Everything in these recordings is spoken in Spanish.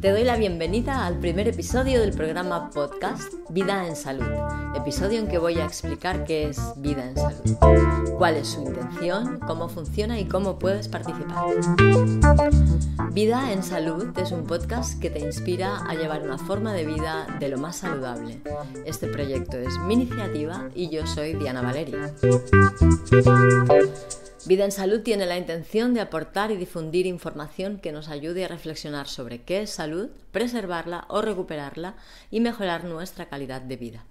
Te doy la bienvenida al primer episodio del programa podcast Vida en Salud, episodio en que voy a explicar qué es Vida en Salud, cuál es su intención, cómo funciona y cómo puedes participar. Vida en Salud es un podcast que te inspira a llevar una forma de vida de lo más saludable. Este proyecto es mi iniciativa y yo soy Diana Valeria. Vida en Salud tiene la intención de aportar y difundir información que nos ayude a reflexionar sobre qué es salud, preservarla o recuperarla y mejorar nuestra calidad de vida,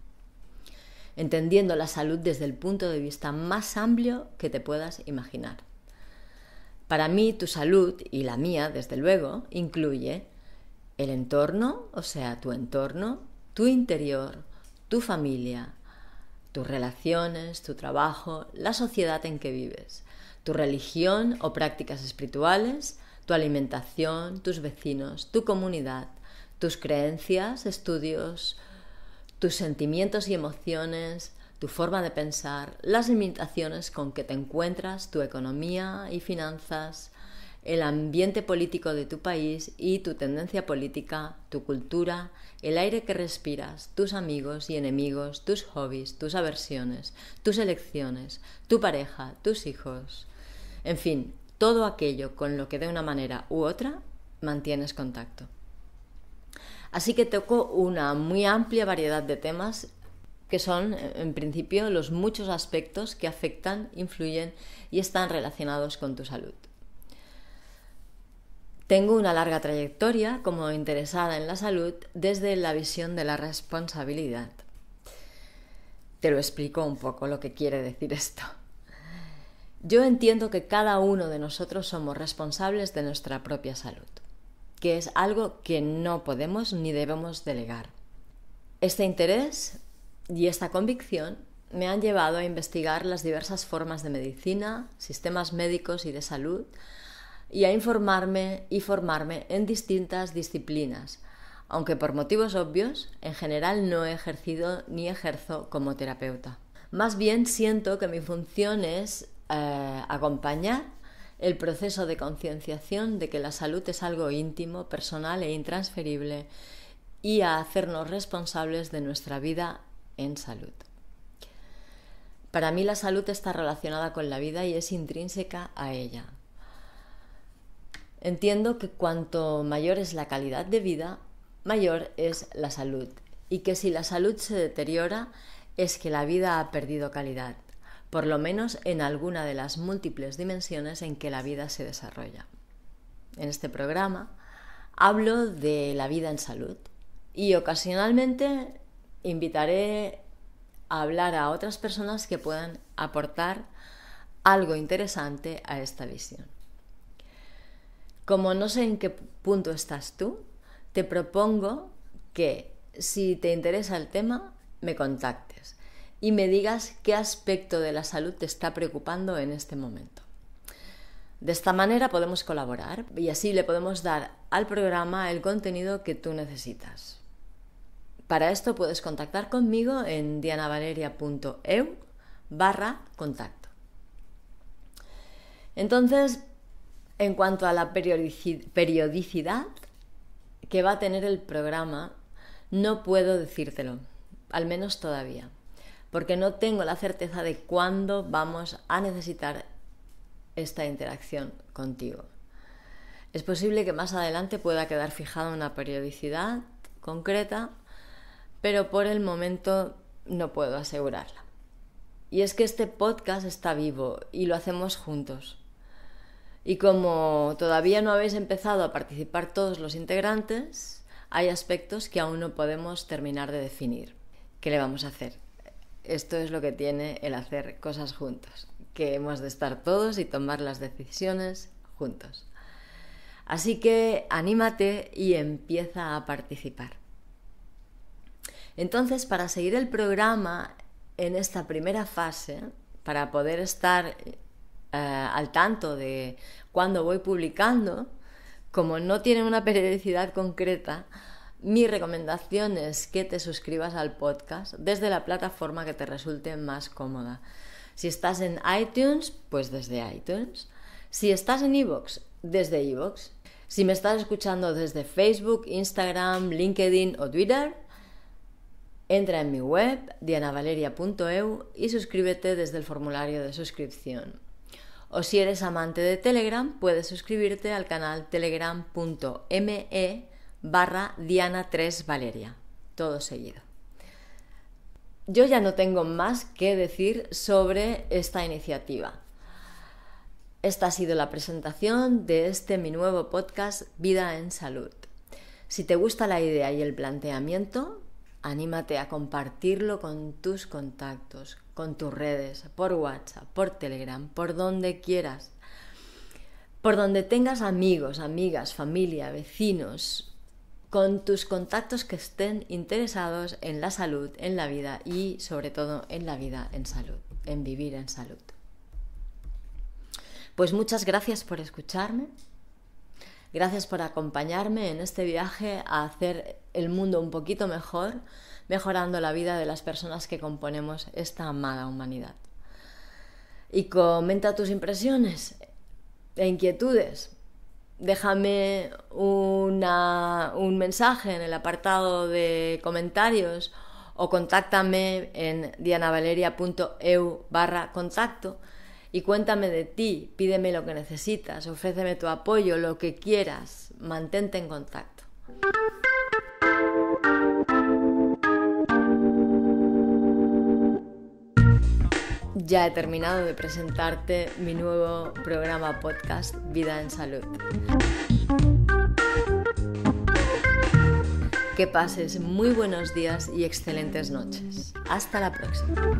entendiendo la salud desde el punto de vista más amplio que te puedas imaginar. Para mí, tu salud, y la mía, desde luego, incluye el entorno, o sea, tu entorno, tu interior, tu familia, tus relaciones, tu trabajo, la sociedad en que vives, tu religión o prácticas espirituales, tu alimentación, tus vecinos, tu comunidad, tus creencias, estudios, tus sentimientos y emociones, tu forma de pensar, las limitaciones con que te encuentras, tu economía y finanzas, el ambiente político de tu país y tu tendencia política, tu cultura, el aire que respiras, tus amigos y enemigos, tus hobbies, tus aversiones, tus elecciones, tu pareja, tus hijos, en fin, todo aquello con lo que de una manera u otra mantienes contacto. Así que toco una muy amplia variedad de temas que son, en principio, los muchos aspectos que afectan, influyen y están relacionados con tu salud. Tengo una larga trayectoria como interesada en la salud desde la visión de la responsabilidad. Te lo explico un poco lo que quiere decir esto. Yo entiendo que cada uno de nosotros somos responsables de nuestra propia salud, que es algo que no podemos ni debemos delegar. Este interés y esta convicción me han llevado a investigar las diversas formas de medicina, sistemas médicos y de salud, y a informarme y formarme en distintas disciplinas, aunque por motivos obvios en general no he ejercido ni ejerzo como terapeuta. Más bien siento que mi función es acompañar el proceso de concienciación de que la salud es algo íntimo, personal e intransferible y a hacernos responsables de nuestra vida en salud. Para mí la salud está relacionada con la vida y es intrínseca a ella. Entiendo que cuanto mayor es la calidad de vida, mayor es la salud, y que si la salud se deteriora es que la vida ha perdido calidad, por lo menos en alguna de las múltiples dimensiones en que la vida se desarrolla. En este programa hablo de la vida en salud y ocasionalmente invitaré a hablar a otras personas que puedan aportar algo interesante a esta visión. Como no sé en qué punto estás tú, te propongo que, si te interesa el tema, me contactes y me digas qué aspecto de la salud te está preocupando en este momento. De esta manera podemos colaborar y así le podemos dar al programa el contenido que tú necesitas. Para esto puedes contactar conmigo en dianavaleria.eu/contacto. Entonces, en cuanto a la periodicidad que va a tener el programa, no puedo decírtelo, al menos todavía, porque no tengo la certeza de cuándo vamos a necesitar esta interacción contigo. Es posible que más adelante pueda quedar fijada una periodicidad concreta, pero por el momento no puedo asegurarla. Y es que este podcast está vivo y lo hacemos juntos. Y como todavía no habéis empezado a participar todos los integrantes, hay aspectos que aún no podemos terminar de definir. ¿Qué le vamos a hacer? Esto es lo que tiene el hacer cosas juntos, que hemos de estar todos y tomar las decisiones juntos. Así que anímate y empieza a participar. Entonces, para seguir el programa en esta primera fase, para poder estar al tanto de cuándo voy publicando, como no tiene una periodicidad concreta, mi recomendación es que te suscribas al podcast desde la plataforma que te resulte más cómoda. Si estás en iTunes, pues desde iTunes. Si estás en iVoox, desde iVoox. Si me estás escuchando desde Facebook, Instagram, LinkedIn o Twitter, entra en mi web dianavaleria.eu y suscríbete desde el formulario de suscripción. O si eres amante de Telegram, puedes suscribirte al canal telegram.me/Diana3Valeria, todo seguido. Yo ya no tengo más que decir sobre esta iniciativa. Esta ha sido la presentación de mi nuevo podcast Vida en Salud. Si te gusta la idea y el planteamiento, anímate a compartirlo con tus contactos, con tus redes, por WhatsApp, por Telegram, por donde quieras, por donde tengas amigos, amigas, familia, vecinos, con tus contactos que estén interesados en la salud, en la vida y sobre todo en la vida en salud, en vivir en salud. Pues muchas gracias por escucharme, gracias por acompañarme en este viaje a hacer el mundo un poquito mejor, mejorando la vida de las personas que componemos esta amada humanidad. Y comenta tus impresiones e inquietudes. Déjame un mensaje en el apartado de comentarios o contáctame en dianavaleria.eu/contacto y cuéntame de ti, pídeme lo que necesitas, ofréceme tu apoyo, lo que quieras, mantente en contacto. Ya he terminado de presentarte mi nuevo programa podcast Vida en Salud. Que pases muy buenos días y excelentes noches. Hasta la próxima.